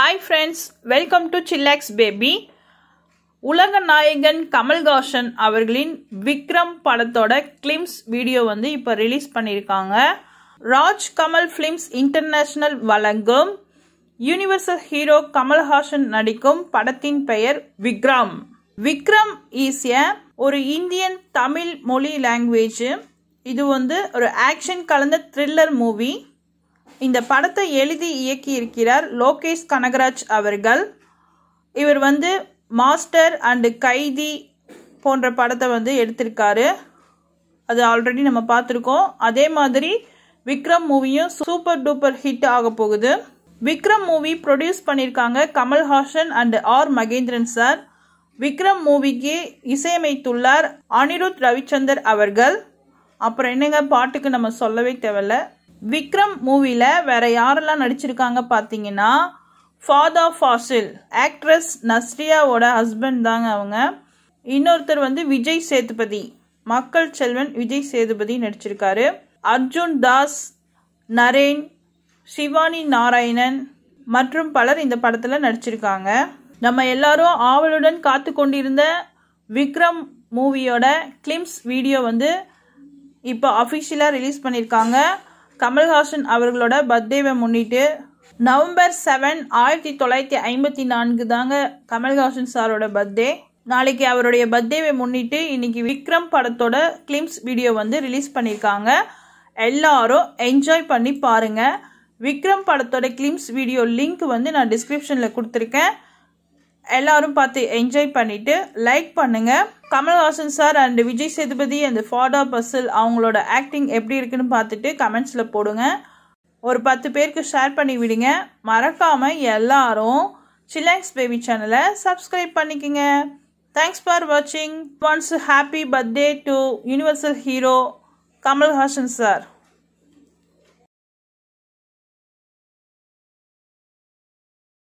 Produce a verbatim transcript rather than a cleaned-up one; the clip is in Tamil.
Hi friends, welcome to Chillax Baby. உலகநாயகன் கமல் ஹாசன் அவர்களின் விக்ரம் படத்தோட கிளிம்ஸ் வீடியோ வந்து இப்போ ரிலீஸ் பண்ணிருக்காங்க. ராஜ் கமல் ஃபிலிம்ஸ் இன்டர்நேஷனல் வழங்கும் யுனிவர்சல் ஹீரோ கமல் ஹாசன் நடிக்கும் படத்தின் பெயர் விக்ரம். விக்ரம் இஸ் ஏ ஒரு இந்தியன் தமிழ் மொழி லாங்குவேஜ். இது வந்து ஒரு ஆக்ஷன் கலந்த த்ரில்லர் மூவி. இந்த படத்தை எழுதி இயக்கியிருக்கிறார் லோகேஷ் கனகராஜ் அவர்கள். இவர் வந்து மாஸ்டர் அண்டு கைதி போன்ற படத்தை வந்து எடுத்திருக்காரு. அது ஆல்ரெடி நம்ம பார்த்துருக்கோம். அதே மாதிரி விக்ரம் மூவியும் சூப்பர் டூப்பர் ஹிட் ஆக போகுது. விக்ரம் மூவி ப்ரொடியூஸ் பண்ணியிருக்காங்க Kamal Haasan and R Mahendran sir. Vikram மூவிக்கு இசையமைத்துள்ளார் அனிருத் ரவிச்சந்தர் அவர்கள். அப்புறம் என்னங்க, பாட்டுக்கு நம்ம சொல்லவே தேவையில்ல. விக்ரம் மூவியில் வேற யாரெல்லாம் நடிச்சிருக்காங்க பார்த்தீங்கன்னா, ஃபாதா ஃபாசில் ஆக்ட்ரஸ் நஸ்ரியாவோட ஹஸ்பண்ட் தாங்க அவங்க. இன்னொருத்தர் வந்து விஜய் சேதுபதி, மக்கள் செல்வன் விஜய் சேதுபதி நடிச்சிருக்காரு. அர்ஜுன் தாஸ், நரேன், சிவானி நாராயணன் மற்றும் பலர் இந்த படத்தில் நடிச்சிருக்காங்க. நம்ம எல்லாரும் ஆவலுடன் காத்து கொண்டிருந்த விக்ரம் மூவியோட கிளிம்ஸ் வீடியோ வந்து இப்போ அஃபிஷியலாக ரிலீஸ் பண்ணியிருக்காங்க. கமல்ஹாசன் அவர்களோட பர்த்டேவை முன்னிட்டு நவம்பர் செவன் ஆயிரத்தி தொள்ளாயிரத்தி ஐம்பத்தி நான்கு தாங்க கமல்ஹாசன் சாரோட பர்த்டே. நாளைக்கு அவருடைய பர்த்டேவை முன்னிட்டு இன்னைக்கு விக்ரம் படத்தோட கிளிம்ஸ் வீடியோ வந்து ரிலீஸ் பண்ணியிருக்காங்க. எல்லாரும் என்ஜாய் பண்ணி பாருங்க. விக்ரம் படத்தோட கிளிம்ஸ் வீடியோ லிங்க் வந்து நான் டிஸ்கிரிப்ஷனில் கொடுத்துருக்கேன். எல்லாரும் பார்த்து என்ஜாய் பண்ணிட்டு லைக் பண்ணுங்க. Kamal Haasan sir and Vijay Sethupathi and Fahadh Faasil அவங்களோட ஆக்டிங் எப்படி இருக்குன்னு பார்த்துட்டு கமெண்ட்ஸில் போடுங்க. ஒரு பத்து பேருக்கு ஷேர் பண்ணி விடுங்க. மறக்காமல் எல்லாரும் சிலாக்ஸ் பேபி சேனலை சப்ஸ்கிரைப் பண்ணிக்கோங்க. தேங்க்ஸ் ஃபார் வாட்சிங். Once happy birthday to universal hero Kamal Haasan sir.